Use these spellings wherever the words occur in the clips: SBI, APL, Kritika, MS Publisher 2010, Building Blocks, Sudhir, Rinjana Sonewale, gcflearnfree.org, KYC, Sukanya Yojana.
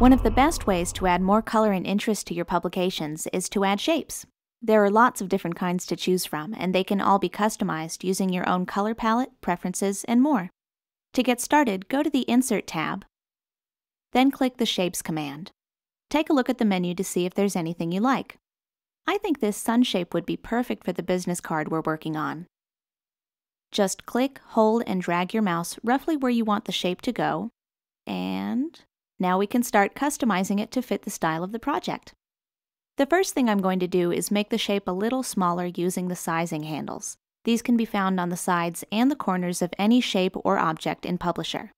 One of the best ways to add more color and interest to your publications is to add shapes. There are lots of different kinds to choose from, and they can all be customized using your own color palette, preferences, and more. To get started, go to the Insert tab, then click the Shapes command. Take a look at the menu to see if there's anything you like. I think this sun shape would be perfect for the business card we're working on. Just click, hold, and drag your mouse roughly where you want the shape to go, and now we can start customizing it to fit the style of the project. The first thing I'm going to do is make the shape a little smaller using the sizing handles. These can be found on the sides and the corners of any shape or object in Publisher.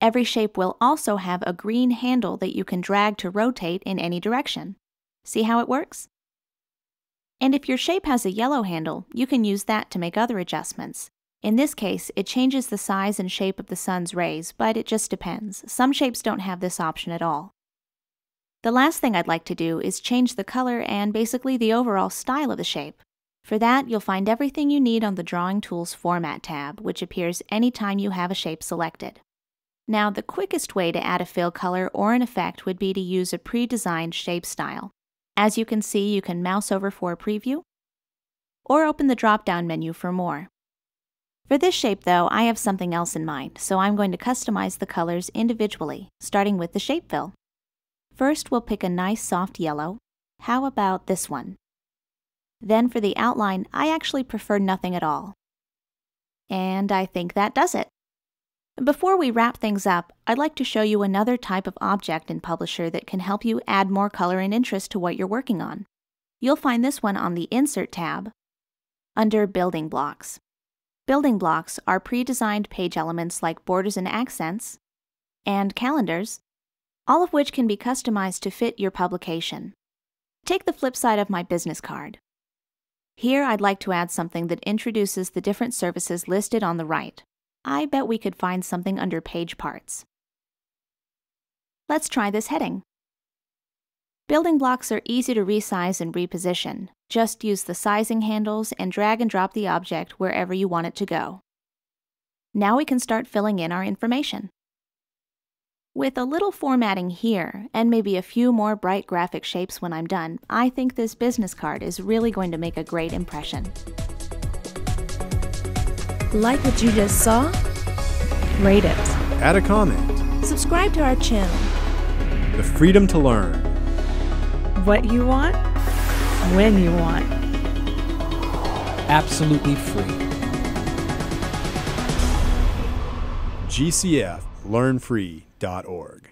Every shape will also have a green handle that you can drag to rotate in any direction. See how it works? And if your shape has a yellow handle, you can use that to make other adjustments. In this case, it changes the size and shape of the sun's rays, but it just depends. Some shapes don't have this option at all. The last thing I'd like to do is change the color and basically the overall style of the shape. For that, you'll find everything you need on the Drawing Tools Format tab, which appears anytime you have a shape selected. Now, the quickest way to add a fill color or an effect would be to use a pre-designed shape style. As you can see, you can mouse over for a preview, or open the drop-down menu for more. For this shape, though, I have something else in mind, so I'm going to customize the colors individually, starting with the shape fill. First, we'll pick a nice soft yellow. How about this one? Then for the outline, I actually prefer nothing at all. And I think that does it. Before we wrap things up, I'd like to show you another type of object in Publisher that can help you add more color and interest to what you're working on. You'll find this one on the Insert tab under Building Blocks. Building blocks are pre-designed page elements like borders and accents, and calendars, all of which can be customized to fit your publication. Take the flip side of my business card. Here I'd like to add something that introduces the different services listed on the right. I bet we could find something under Page Parts. Let's try this heading. Building blocks are easy to resize and reposition. Just use the sizing handles and drag and drop the object wherever you want it to go. Now we can start filling in our information. With a little formatting here, and maybe a few more bright graphic shapes when I'm done, I think this business card is really going to make a great impression. Like what you just saw? Rate it. Add a comment. Subscribe to our channel. The freedom to learn. What you want, when you want. Absolutely free. gcflearnfree.org